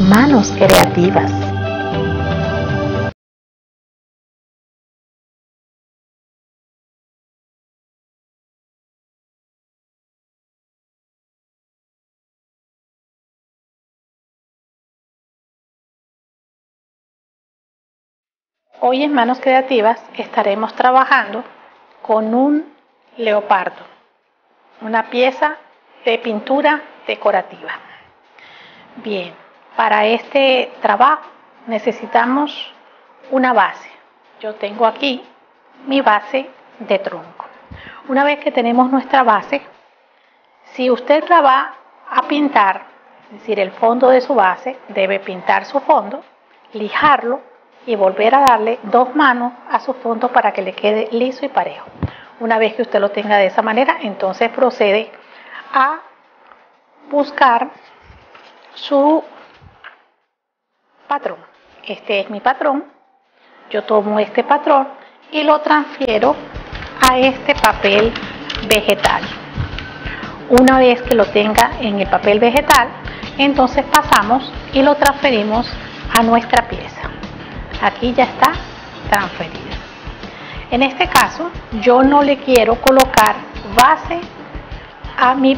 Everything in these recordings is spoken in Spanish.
Manos Creativas. Hoy en Manos Creativas estaremos trabajando con un leopardo, una pieza de pintura decorativa. Bien, para este trabajo necesitamos una base. Yo tengo aquí mi base de tronco. Una vez que tenemos nuestra base, si usted la va a pintar, es decir, el fondo de su base, debe pintar su fondo, lijarlo y volver a darle dos manos a su fondo para que le quede liso y parejo. Una vez que usted lo tenga de esa manera, entonces procede a buscar su patrón. Este es mi patrón. Yo tomo este patrón y lo transfiero a este papel vegetal. Una vez que lo tenga en el papel vegetal, entonces pasamos y lo transferimos a nuestra pieza. Aquí ya está transferida. En este caso, yo no le quiero colocar base a mi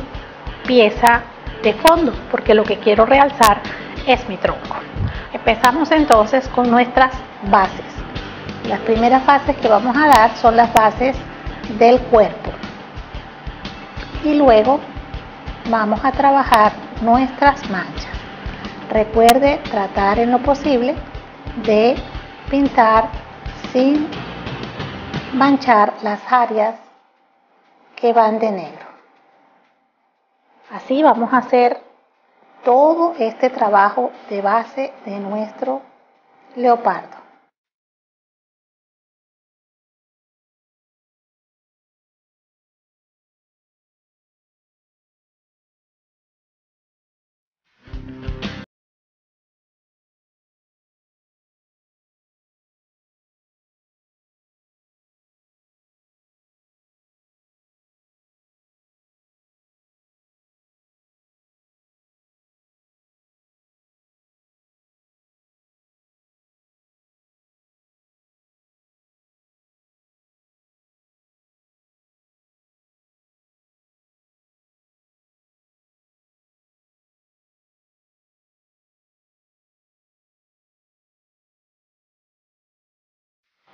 pieza de fondo, porque lo que quiero realzar es mi tronco. Empezamos entonces con nuestras bases. Las primeras bases que vamos a dar son las bases del cuerpo. Y luego vamos a trabajar nuestras manchas. Recuerde tratar en lo posible de pintar sin manchar las áreas que van de negro. Así vamos a hacer todo este trabajo de base de nuestro leopardo.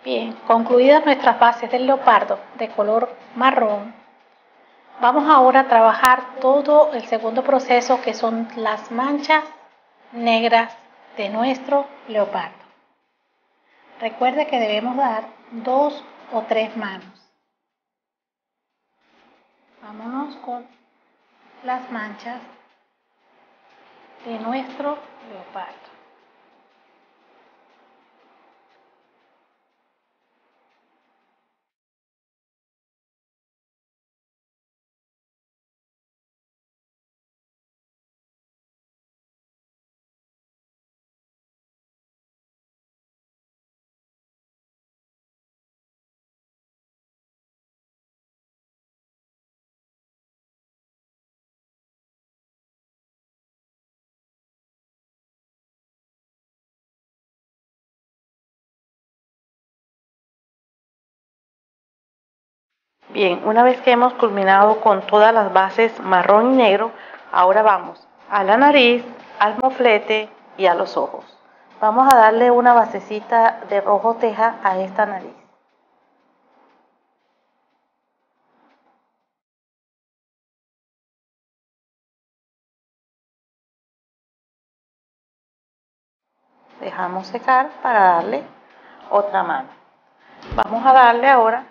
Bien, concluidas nuestras bases del leopardo de color marrón, vamos ahora a trabajar todo el segundo proceso, que son las manchas negras de nuestro leopardo. Recuerde que debemos dar dos o tres manos. Vámonos con las manchas de nuestro leopardo. Bien, una vez que hemos culminado con todas las bases marrón y negro, ahora vamos a la nariz, al moflete y a los ojos. Vamos a darle una basecita de rojo teja a esta nariz. Dejamos secar para darle otra mano. Vamos a darle ahora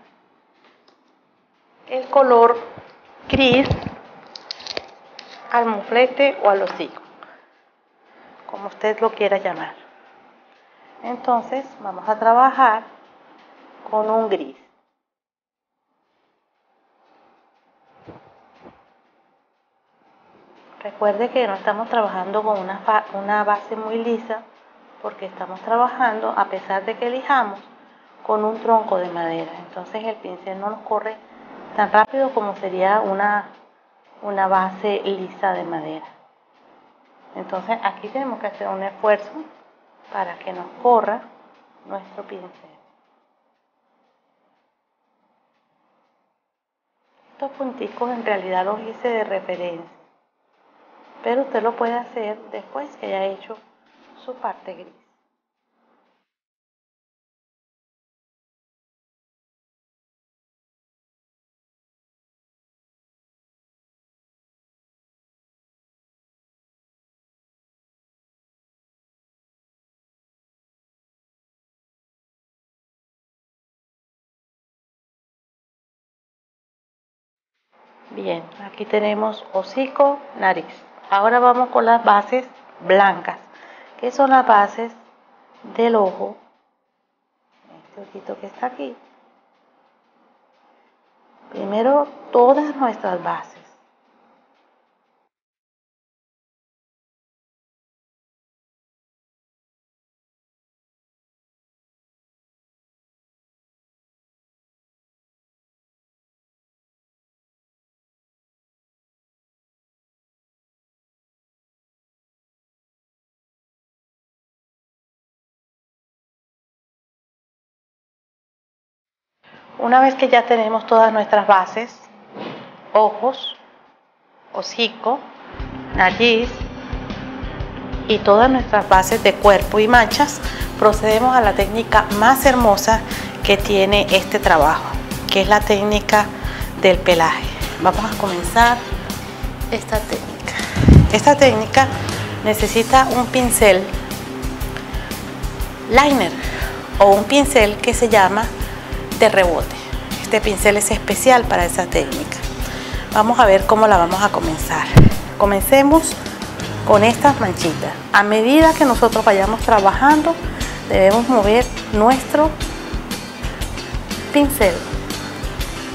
el color gris al moflete o al hocico, como usted lo quiera llamar. Entonces vamos a trabajar con un gris. Recuerde que no estamos trabajando con una base muy lisa, porque estamos trabajando, a pesar de que lijamos, con un tronco de madera. Entonces el pincel no nos corre tan rápido como sería una base lisa de madera. Entonces aquí tenemos que hacer un esfuerzo para que nos corra nuestro pincel. Estos punticos en realidad los hice de referencia, pero usted lo puede hacer después que haya hecho su parte gris. Bien, aquí tenemos hocico, nariz. Ahora vamos con las bases blancas, que son las bases del ojo. Este ojito que está aquí. Primero todas nuestras bases. Una vez que ya tenemos todas nuestras bases, ojos, hocico, nariz y todas nuestras bases de cuerpo y manchas, procedemos a la técnica más hermosa que tiene este trabajo, que es la técnica del pelaje. Vamos a comenzar esta técnica. Esta técnica necesita un pincel liner o un pincel que se llama de rebote. Este pincel es especial para esa técnica. Vamos a ver cómo la vamos a comenzar. Comencemos con estas manchitas. A medida que nosotros vayamos trabajando, debemos mover nuestro pincel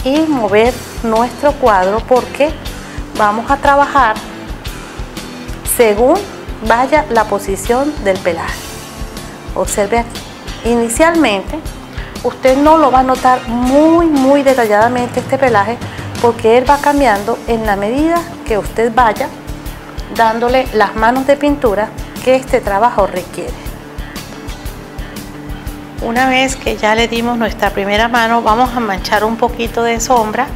y mover nuestro cuadro, porque vamos a trabajar según vaya la posición del pelaje. Observe aquí. Inicialmente usted no lo va a notar muy detalladamente este pelaje, porque él va cambiando en la medida que usted vaya dándole las manos de pintura que este trabajo requiere. Una vez que ya le dimos nuestra primera mano, vamos a manchar un poquito de sombra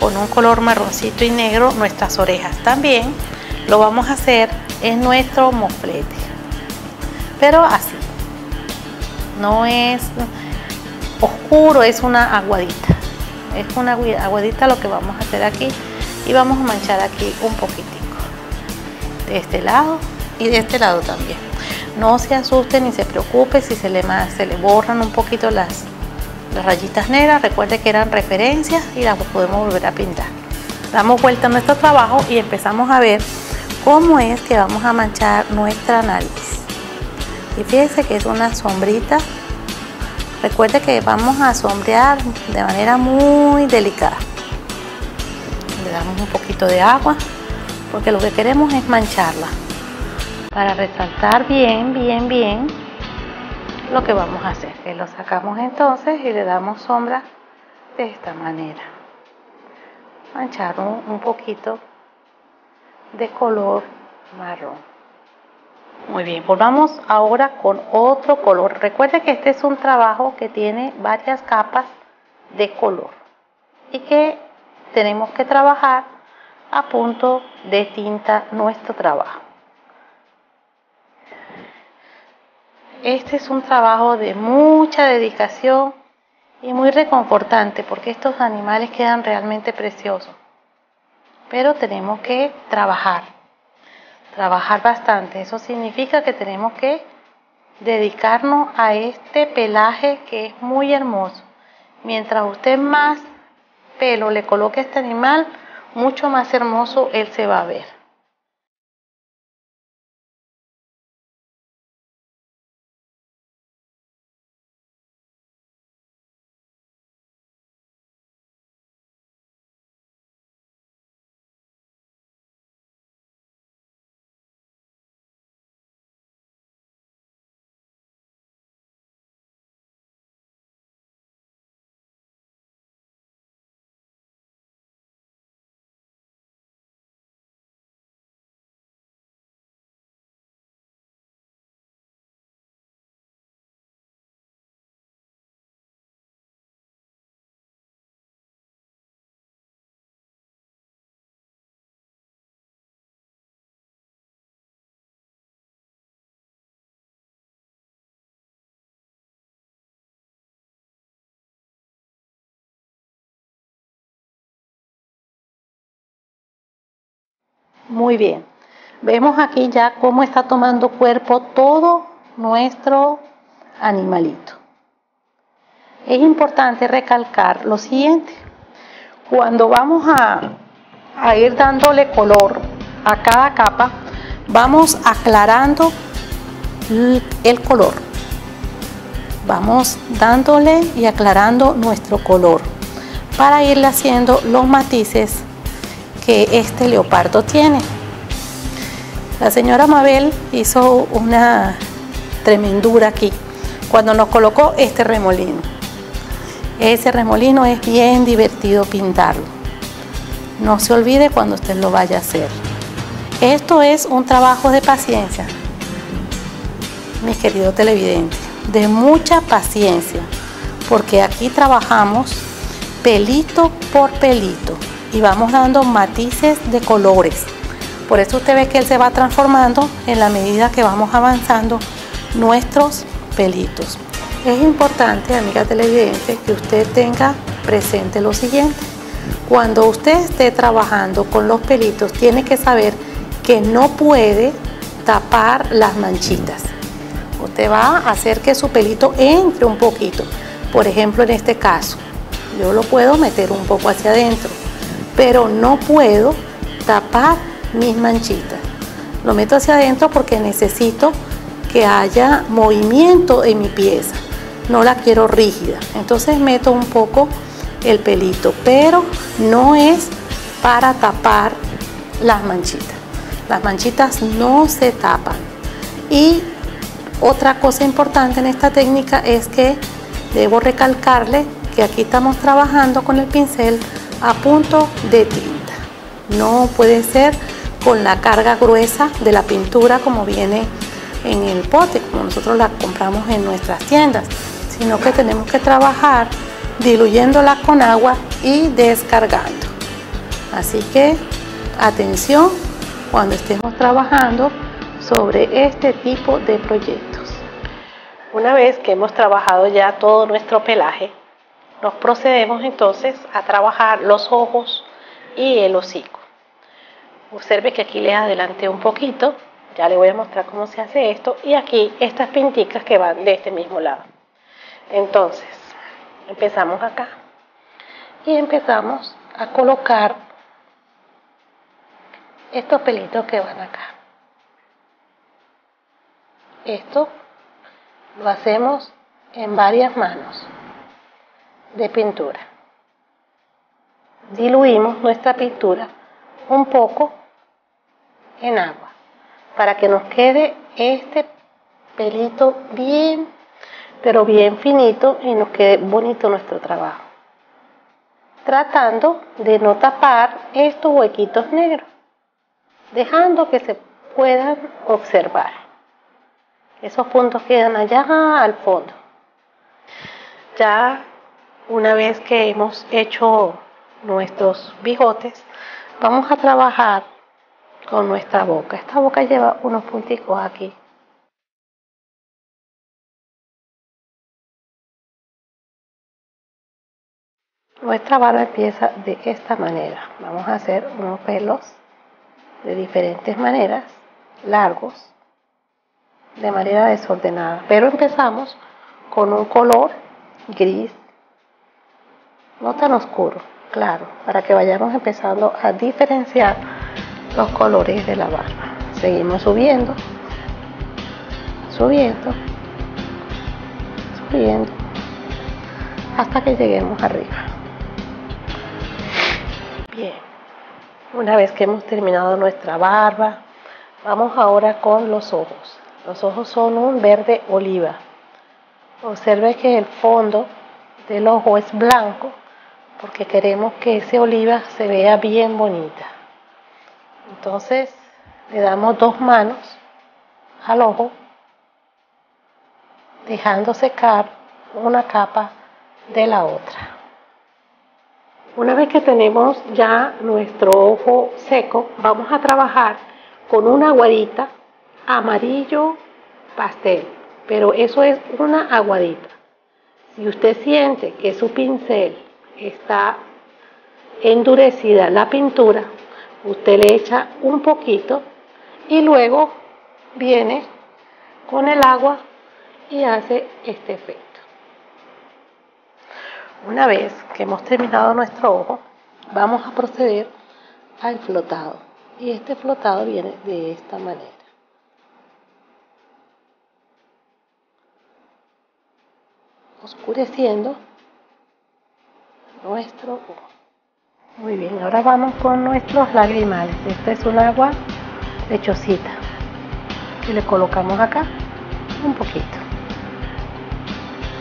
con un color marroncito y negro nuestras orejas. También lo vamos a hacer en nuestro moflete, pero así, no es oscuro, es una aguadita, lo que vamos a hacer aquí, y vamos a manchar aquí un poquitico de este lado y de este lado también. No se asuste ni se preocupe si se le borran un poquito las rayitas negras. Recuerde que eran referencias y las podemos volver a pintar. Damos vuelta a nuestro trabajo y empezamos a ver cómo es que vamos a manchar nuestra nariz. Y fíjense que es una sombrita. Recuerde que vamos a sombrear de manera muy delicada. Le damos un poquito de agua, porque lo que queremos es mancharla, para resaltar bien lo que vamos a hacer. Lo sacamos entonces y le damos sombra de esta manera. Manchar un poquito de color marrón. Muy bien, volvamos ahora con otro color. Recuerde que este es un trabajo que tiene varias capas de color y que tenemos que trabajar a punto de tinta nuestro trabajo. Este es un trabajo de mucha dedicación y muy reconfortante, porque estos animales quedan realmente preciosos, pero tenemos que trabajar bastante. Eso significa que tenemos que dedicarnos a este pelaje, que es muy hermoso. Mientras usted más pelo le coloque a este animal, mucho más hermoso él se va a ver. Muy bien. Vemos aquí ya cómo está tomando cuerpo todo nuestro animalito. Es importante recalcar lo siguiente. Cuando vamos a ir dándole color a cada capa, vamos aclarando el color. Vamos dándole y aclarando nuestro color para irle haciendo los matices que este leopardo tiene. La señora Mabel hizo una tremendura aquí cuando nos colocó este remolino. Ese remolino es bien divertido pintarlo. No se olvide cuando usted lo vaya a hacer. Esto es un trabajo de paciencia, mis queridos televidentes, de mucha paciencia, porque aquí trabajamos pelito por pelito y vamos dando matices de colores. Por eso usted ve que él se va transformando en la medida que vamos avanzando nuestros pelitos. Es importante, amiga televidente, que usted tenga presente lo siguiente. Cuando usted esté trabajando con los pelitos, tiene que saber que no puede tapar las manchitas. Usted va a hacer que su pelito entre un poquito. Por ejemplo, en este caso, yo lo puedo meter un poco hacia adentro, pero no puedo tapar mis manchitas. Lo meto hacia adentro porque necesito que haya movimiento en mi pieza, no la quiero rígida, entonces meto un poco el pelito, pero no es para tapar las manchitas. Las manchitas no se tapan. Y otra cosa importante en esta técnica es que debo recalcarle que aquí estamos trabajando con el pincel a punto de tinta, no puede ser con la carga gruesa de la pintura como viene en el pote, como nosotros la compramos en nuestras tiendas, sino que tenemos que trabajar diluyéndola con agua y descargando. Así que atención cuando estemos trabajando sobre este tipo de proyectos. Una vez que hemos trabajado ya todo nuestro pelaje, nos procedemos entonces a trabajar los ojos y el hocico. Observe que aquí les adelanté un poquito. Ya le voy a mostrar cómo se hace esto. Y aquí estas pinticas que van de este mismo lado. Entonces, empezamos acá. Y empezamos a colocar estos pelitos que van acá. Esto lo hacemos en varias manos de pintura. Diluimos nuestra pintura un poco en agua, para que nos quede este pelito bien, pero bien finito y nos quede bonito nuestro trabajo. Tratando de no tapar estos huequitos negros, dejando que se puedan observar. Esos puntos quedan allá al fondo. Ya una vez que hemos hecho nuestros bigotes, vamos a trabajar con nuestra boca. Esta boca lleva unos punticos aquí. Nuestra barba empieza de esta manera. Vamos a hacer unos pelos de diferentes maneras, largos, de manera desordenada. Pero empezamos con un color gris, no tan oscuro, claro, para que vayamos empezando a diferenciar los colores de la barba. Seguimos subiendo, subiendo, subiendo, hasta que lleguemos arriba. Bien, una vez que hemos terminado nuestra barba, vamos ahora con los ojos. Los ojos son un verde oliva. Observe que el fondo del ojo es blanco, porque queremos que ese oliva se vea bien bonita. Entonces le damos dos manos al ojo, dejando secar una capa de la otra. Una vez que tenemos ya nuestro ojo seco, vamos a trabajar con una aguadita amarillo pastel, pero eso es una aguadita. Si usted siente que su pincel está endurecida la pintura, Usted le echa un poquito y luego viene con el agua y hace este efecto. Una vez que hemos terminado nuestro ojo, vamos a proceder al flotado. Y este flotado viene de esta manera. Oscureciendo nuestro ojo. Muy bien, ahora vamos con nuestros lagrimales. Esta es un agua lechosita. Y le colocamos acá un poquito.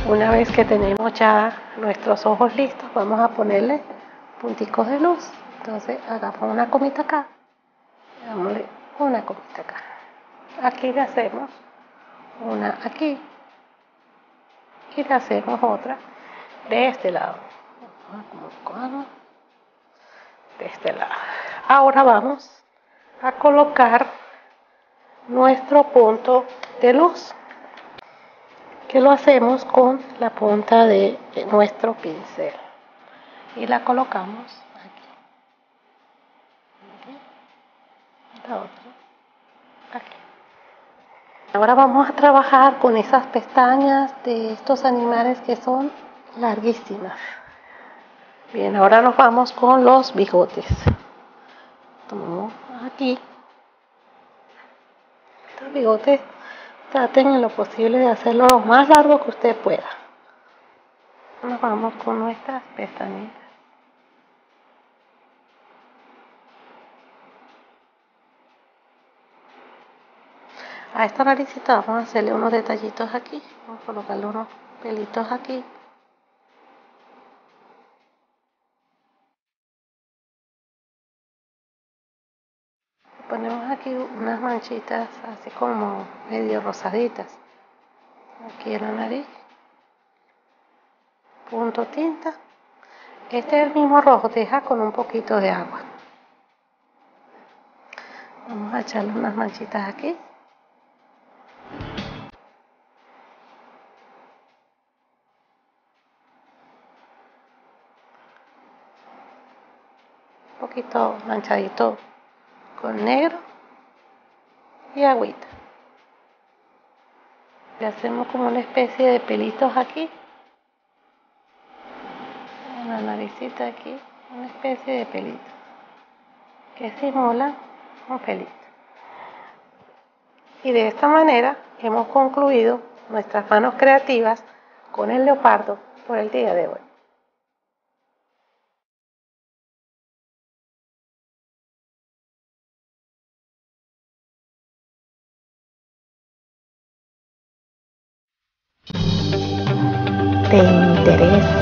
Una vez que tenemos ya nuestros ojos listos, vamos a ponerle punticos de luz. Entonces hagamos una comita acá, dámosle una comita acá. Aquí le hacemos una aquí y le hacemos otra de este lado. De este lado. Ahora vamos a colocar nuestro punto de luz, que lo hacemos con la punta de nuestro pincel y la colocamos aquí, la otra aquí. Ahora vamos a trabajar con esas pestañas de estos animales que son larguísimas. Bien, ahora nos vamos con los bigotes. Tomamos aquí estos bigotes. Traten en lo posible de hacerlo lo más largo que usted pueda. Nos vamos con nuestras pestañitas. A esta naricita vamos a hacerle unos detallitos aquí. Vamos a colocarle unos pelitos aquí. Ponemos aquí unas manchitas así como medio rosaditas, aquí en la nariz, punto tinta. Este es el mismo rojo teja con un poquito de agua. Vamos a echarle unas manchitas aquí. Un poquito manchadito con negro y agüita. Le hacemos como una especie de pelitos aquí, una naricita aquí, una especie de pelitos que simula un pelito. Y de esta manera hemos concluido nuestras manos creativas con el leopardo por el día de hoy. ¿Te interesa